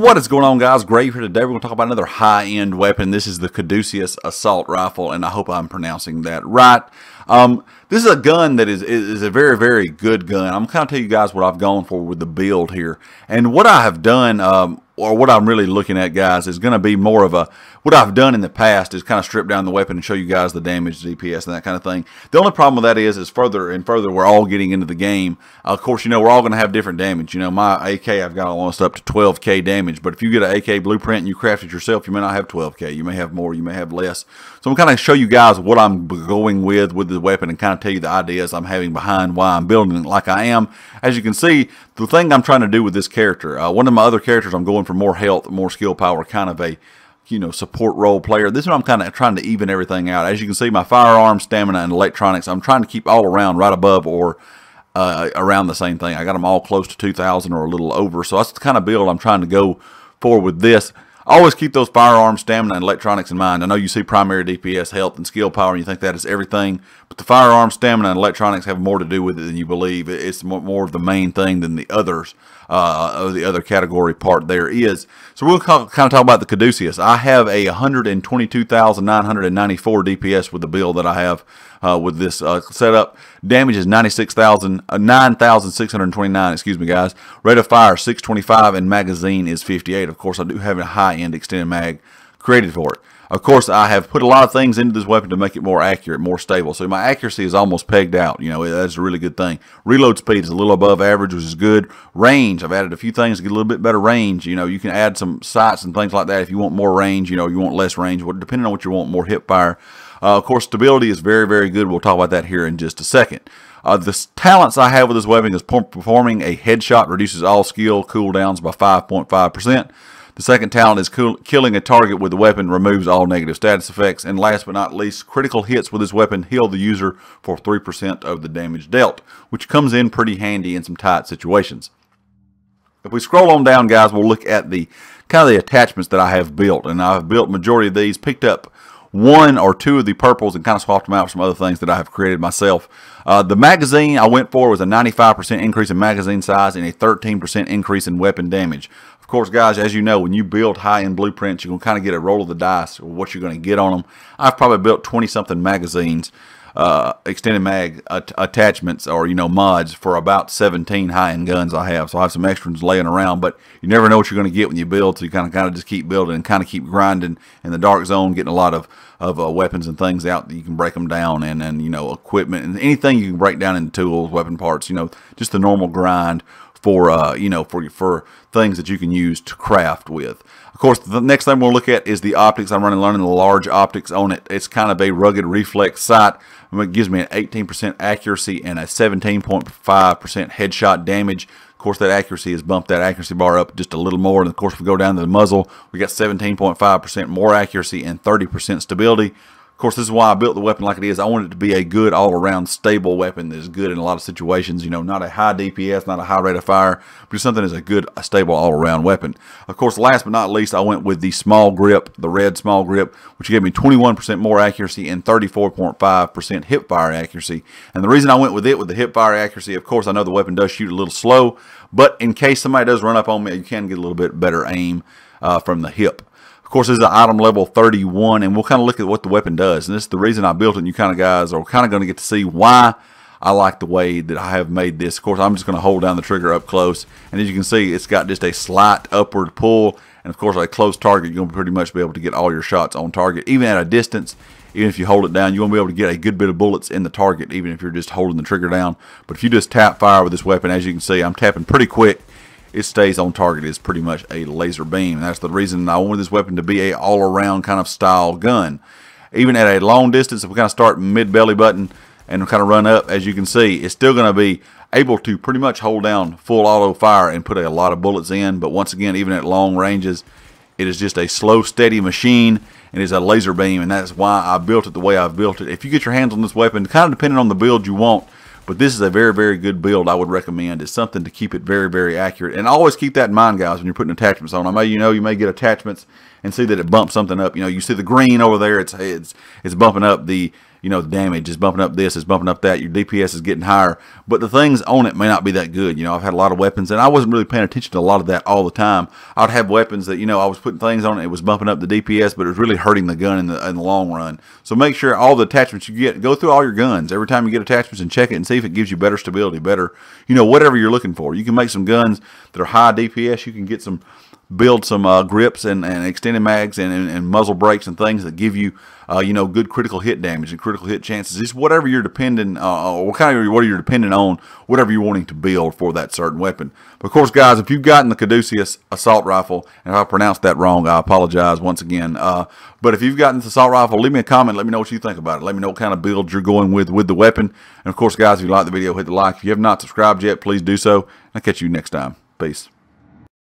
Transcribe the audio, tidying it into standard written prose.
What is going on, guys? Grave here today. We're going to talk about another high-end weapon. This is the Caduceus Assault Rifle, and I hope I'm pronouncing that right. This is a gun that is a very, very good gun. I'm kind of tell you guys what I've gone for with the build here. And what I have done, or what I'm really looking at, guys, is going to be more of a, what I've done in the past is kind of strip down the weapon and show you guys the damage, DPS, and that kind of thing. The only problem with that is further and further we're all getting into the game. Of course, you know, we're all going to have different damage. You know, my AK, I've got almost up to 12K damage, but if you get an AK blueprint and you craft it yourself, you may not have 12K. You may have more, you may have less. So I'm kind of show you guys what I'm going with the weapon and kind of tell you the ideas I'm having behind why I'm building it like I am. As you can see, the thing I'm trying to do with this character, one of my other characters, I'm going for more health, more skill power, kind of a, you know, support role player. This one I'm kind of trying to even everything out. As you can see, my firearm, stamina, and electronics, I'm trying to keep all around right above or around the same thing. I got them all close to 2,000 or a little over. So that's the kind of build I'm trying to go for with this. Always keep those firearm, stamina, and electronics in mind. I know you see primary DPS, health, and skill power, and you think that is everything. But the firearm, stamina, and electronics have more to do with it than you believe. It's more of the main thing than the others. The other category part there is. So we'll kind of talk about the Caduceus. I have a 122,994 DPS with the build that I have with this setup. Damage is 9,629, excuse me, guys. Rate of fire 625, and magazine is 58. Of course, I do have a high-end extended mag created for it. Of course, I have put a lot of things into this weapon to make it more accurate, more stable. So my accuracy is almost pegged out. You know, that's a really good thing. Reload speed is a little above average, which is good. Range, I've added a few things to get a little bit better range. You know, you can add some sights and things like that if you want more range. You know, you want less range, depending on what you want, more hip fire. Of course, stability is very, very good. We'll talk about that here in just a second. The talents I have with this weapon is performing a headshot, reduces all skill cooldowns by 5.5%. The second talent is killing a target with the weapon, removes all negative status effects. And last but not least, critical hits with this weapon heal the user for 3% of the damage dealt, which comes in pretty handy in some tight situations. If we scroll on down, guys, we'll look at the kind of the attachments that I have built. And I've built majority of these, picked up one or two of the purples and kind of swapped them out for some other things that I have created myself. The magazine I went for was a 95% increase in magazine size and a 13% increase in weapon damage. Of course, guys, as you know, when you build high-end blueprints, you're going to kind of get a roll of the dice or what you're going to get on them. I've probably built 20-something magazines, extended mag attachments, or, you know, mods for about 17 high-end guns I have. So I have some extras laying around, but you never know what you're going to get when you build, so you kind of just keep building and kind of keep grinding in the dark zone, getting a lot of weapons and things out that you can break them down, and you know, equipment and anything you can break down into tools, weapon parts, you know, just the normal grind for you know, for things that you can use to craft with. Of course, the next thing we'll look at is the optics. I'm running the large optics on it. It's kind of a rugged reflex sight. It gives me an 18% accuracy and a 17.5% headshot damage. Of course, that accuracy has bumped that accuracy bar up just a little more. And of course, if we go down to the muzzle, we got 17.5% more accuracy and 30% stability. Of course, this is why I built the weapon like it is. I want it to be a good all-around stable weapon that is good in a lot of situations. You know, not a high DPS, not a high rate of fire, but just something that's a good, stable all-around weapon. Of course, last but not least, I went with the small grip, the red small grip, which gave me 21% more accuracy and 34.5% hip fire accuracy. And the reason I went with it with the hip fire accuracy, of course, I know the weapon does shoot a little slow, but in case somebody does run up on me, you can get a little bit better aim from the hip. Of course, this is an item level 31, and we'll kind of look at what the weapon does. And this is the reason I built it, and you kind of guys are kind of going to get to see why I like the way that I have made this. Of course, I'm just going to hold down the trigger up close, and as you can see, it's got just a slight upward pull. And of course, a close target, you're going to pretty much be able to get all your shots on target. Even at a distance, even if you hold it down, you're going to be able to get a good bit of bullets in the target, even if you're just holding the trigger down. But if you just tap fire with this weapon, as you can see, I'm tapping pretty quick. It stays on target. It's pretty much a laser beam. And that's the reason I wanted this weapon to be a all-around kind of style gun. Even at a long distance, if we kind of start mid-belly button and kind of run up, as you can see, it's still going to be able to pretty much hold down full auto fire and put a lot of bullets in. But once again, even at long ranges, it is just a slow, steady machine, and it's a laser beam. And that's why I built it the way I've built it. If you get your hands on this weapon, kind of depending on the build you want, but this is a very, very good build I would recommend. It's something to keep it very, very accurate. And always keep that in mind, guys, when you're putting attachments on. I know, you know, you may get attachments and see that it bumps something up. You know, you see the green over there. It's bumping up the you know, the damage is bumping up this, is bumping up that, your DPS is getting higher, but the things on it may not be that good. You know, I've had a lot of weapons, and I wasn't really paying attention to a lot of that all the time. I'd have weapons that, you know, I was putting things on it, it was bumping up the DPS, but it was really hurting the gun in the long run. So make sure all the attachments you get, go through all your guns every time you get attachments and check it and see if it gives you better stability, better, you know, whatever you're looking for. You can make some guns that are high DPS, you can get some, build some grips and extended mags and muzzle brakes and things that give you, you know, good critical hit damage and critical hit chances. Just whatever you're depending, what you're dependent on, whatever you're wanting to build for that certain weapon. But of course, guys, if you've gotten the Caduceus Assault Rifle, and if I pronounced that wrong, I apologize once again. But if you've gotten the Assault Rifle, leave me a comment. Let me know what you think about it. Let me know what kind of build you're going with the weapon. And of course, guys, if you like the video, hit the like. If you have not subscribed yet, please do so. I'll catch you next time. Peace.